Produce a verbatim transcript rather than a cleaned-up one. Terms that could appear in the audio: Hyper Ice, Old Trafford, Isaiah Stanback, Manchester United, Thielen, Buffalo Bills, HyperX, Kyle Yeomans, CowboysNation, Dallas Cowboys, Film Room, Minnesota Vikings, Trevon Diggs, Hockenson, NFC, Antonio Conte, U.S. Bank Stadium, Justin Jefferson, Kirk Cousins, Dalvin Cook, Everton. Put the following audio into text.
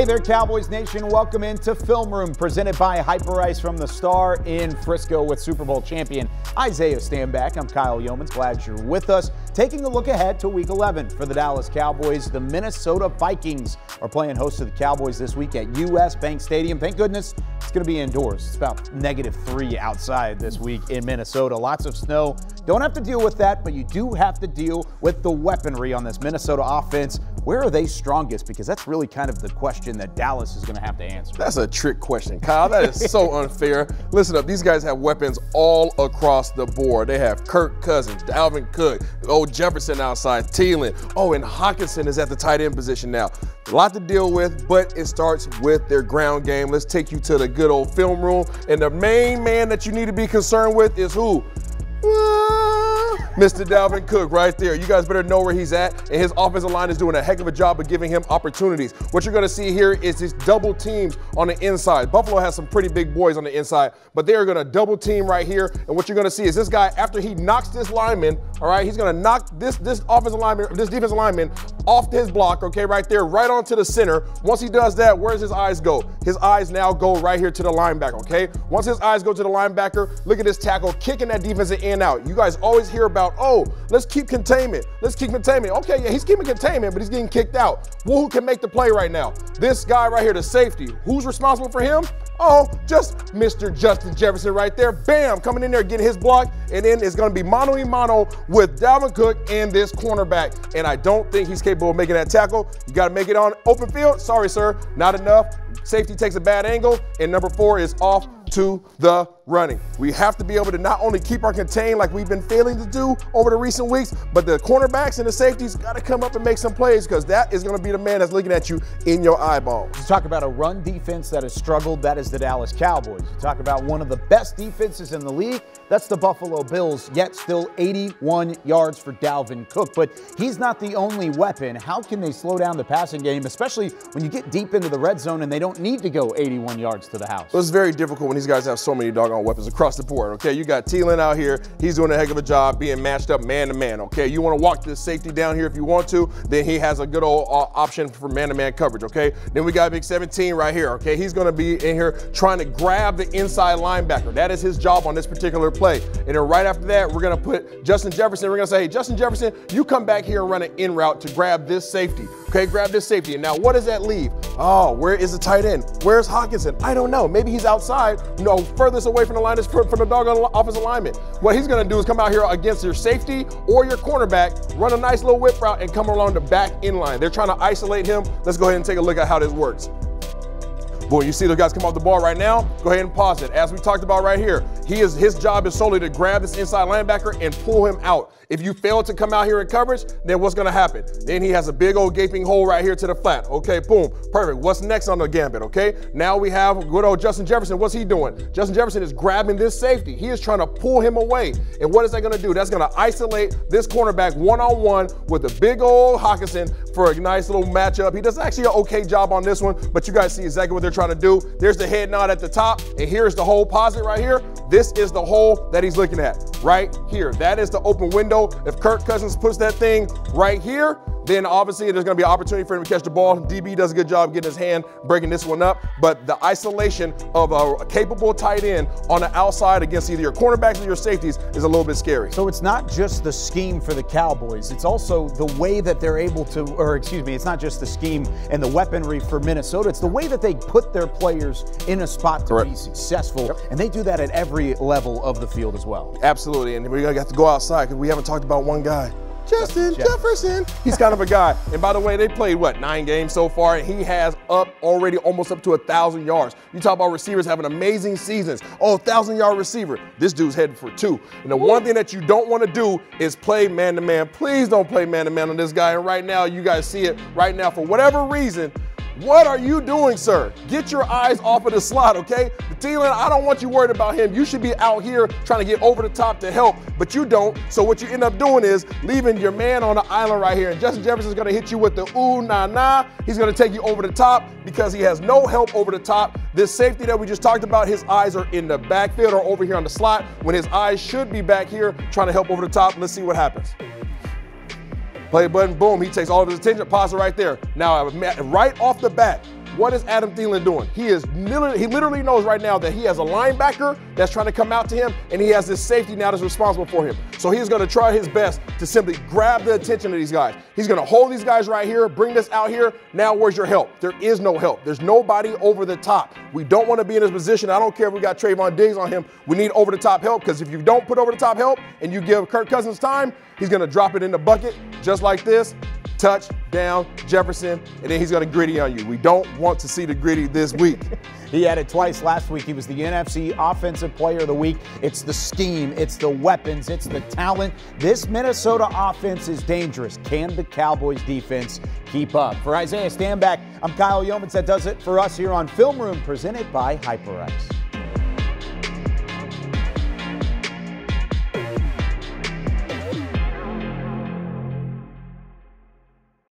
Hey there, Cowboys Nation. Welcome into Film Room, presented by Hyper Ice from the Star in Frisco with Super Bowl champion Isaiah Stanback. I'm Kyle Yeomans. Glad you're with us. Taking a look ahead to Week eleven for the Dallas Cowboys. The Minnesota Vikings are playing host to the Cowboys this week at U S Bank Stadium. Thank goodness it's going to be indoors. It's about negative three outside this week in Minnesota. Lots of snow. Don't have to deal with that, but you do have to deal with the weaponry on this Minnesota offense. Where are they strongest? Because that's really kind of the question that Dallas is going to have to answer. That's a trick question, Kyle. That is so unfair. Listen up. These guys have weapons all across the board. They have Kirk Cousins, Dalvin Cook, old Jefferson outside, Thielen. Oh, and Hockenson is at the tight end position now. A lot to deal with, but it starts with their ground game. Let's take you to the good old film room. And the main man that you need to be concerned with is who? Mister Dalvin Cook right there. You guys better know where he's at, and his offensive line is doing a heck of a job of giving him opportunities. What you're going to see here is these double teams on the inside. Buffalo has some pretty big boys on the inside, but they are going to double team right here, and what you're going to see is this guy, after he knocks this lineman, all right, he's going to knock this this offensive lineman, this defensive lineman off his block, okay, right there, right onto the center. Once he does that, where does his eyes go? His eyes now go right here to the linebacker, okay? Once his eyes go to the linebacker, look at this tackle, kicking that defensive end out. You guys always hear about, oh, let's keep containment. Let's keep containment. Okay, yeah, he's keeping containment, but he's getting kicked out. Well, who can make the play right now? This guy right here, the safety. Who's responsible for him? Oh, just Mister Justin Jefferson right there. Bam, coming in there, getting his block, and then it's going to be mano a mano with Dalvin Cook and this cornerback, and I don't think he's capable of making that tackle. You got to make it on open field. Sorry, sir, not enough. Safety takes a bad angle, and number four is off to the running. We have to be able to not only keep our contain like we've been failing to do over the recent weeks, but the cornerbacks and the safeties got to come up and make some plays, because that is going to be the man that's looking at you in your eyeballs. You talk about a run defense that has struggled, that is the Dallas Cowboys. You talk about one of the best defenses in the league, that's the Buffalo Bills, yet still eighty-one yards for Dalvin Cook. But he's not the only weapon. How can they slow down the passing game, especially when you get deep into the red zone and they don't need to go eighty-one yards to the house? Well, it's very difficult when these guys have so many doggone weapons across the board, okay? You got Thielen out here. He's doing a heck of a job being matched up man-to-man, okay? You want to walk this safety down here if you want to, then he has a good old uh, option for man-to-man coverage, okay? Then we got Big seventeen right here, okay? He's going to be in here trying to grab the inside linebacker. That is his job on this particular play. And then right after that, we're going to put Justin Jefferson. We're going to say, hey, Justin Jefferson, you come back here and run an in route to grab this safety, okay? Grab this safety. And now what does that leave? Oh, where is the tight end? Where's Hockenson? I don't know. Maybe he's outside, you know, furthest away from the line is from the doggone offensive lineman. What he's going to do is come out here against your safety or your cornerback, run a nice little whip route, and come along the back end line. They're trying to isolate him. Let's go ahead and take a look at how this works. Boy, you see those guys come off the ball right now. Go ahead and pause it. As we talked about right here, he is his job is solely to grab this inside linebacker and pull him out. If you fail to come out here in coverage, then what's going to happen? Then he has a big old gaping hole right here to the flat. Okay, boom, perfect. What's next on the gambit? Okay, now we have good old Justin Jefferson. What's he doing? Justin Jefferson is grabbing this safety. He is trying to pull him away. And what is that going to do? That's going to isolate this cornerback one-on-one with the big old Hockenson for a nice little matchup. He does actually an okay job on this one, but you guys see exactly what they're trying to do. There's the head nod at the top, and here's the hole posit right here. This is the hole that he's looking at right here. That is the open window. If Kirk Cousins puts that thing right here, then obviously there's going to be an opportunity for him to catch the ball. D B does a good job getting his hand, breaking this one up. But the isolation of a capable tight end on the outside against either your cornerbacks or your safeties is a little bit scary. So it's not just the scheme for the Cowboys. It's also the way that they're able to, or excuse me, it's not just the scheme and the weaponry for Minnesota. It's the way that they put their players in a spot to Correct. Be successful. Yep. And they do that at every level of the field as well. Absolutely. And we're going to have to go outside because we haven't talked about one guy. Justin Jefferson. He's kind of a guy. And by the way, they played, what, nine games so far, and he has up already almost up to one thousand yards. You talk about receivers having amazing seasons. Oh, one thousand yard receiver. This dude's headed for two. And the one thing that you don't want to do is play man-to-man. Please don't play man-to-man on this guy. And right now, you guys see it right now. For whatever reason, what are you doing, sir? Get your eyes off of the slot, okay? Thielen, I don't want you worried about him. You should be out here trying to get over the top to help, but you don't. So what you end up doing is leaving your man on the island right here. And Justin Jefferson's going to hit you with the ooh, nah, nah. He's going to take you over the top because he has no help over the top. This safety that we just talked about, his eyes are in the backfield or over here on the slot when his eyes should be back here trying to help over the top. Let's see what happens. Play button, boom, he takes all of his attention, pause it right there. Now, right off the bat, What is Adam Thielen doing? He is literally, he literally knows right now that he has a linebacker that's trying to come out to him, and he has this safety now that's responsible for him. So he's going to try his best to simply grab the attention of these guys. He's going to hold these guys right here, bring this out here. Now where's your help? There is no help. There's nobody over the top. We don't want to be in this position. I don't care if we got Trevon Diggs on him. We need over-the-top help, because if you don't put over-the-top help and you give Kirk Cousins time, he's going to drop it in the bucket just like this. Touchdown, Jefferson, and then he's going to gritty on you. We don't want to see the gritty this week. He had it twice last week. He was the N F C Offensive Player of the Week. It's the scheme. It's the weapons. It's the talent. This Minnesota offense is dangerous. Can the Cowboys defense keep up? For Isaiah Stanback, I'm Kyle Yeomans. That does it for us here on Film Room, presented by HyperX.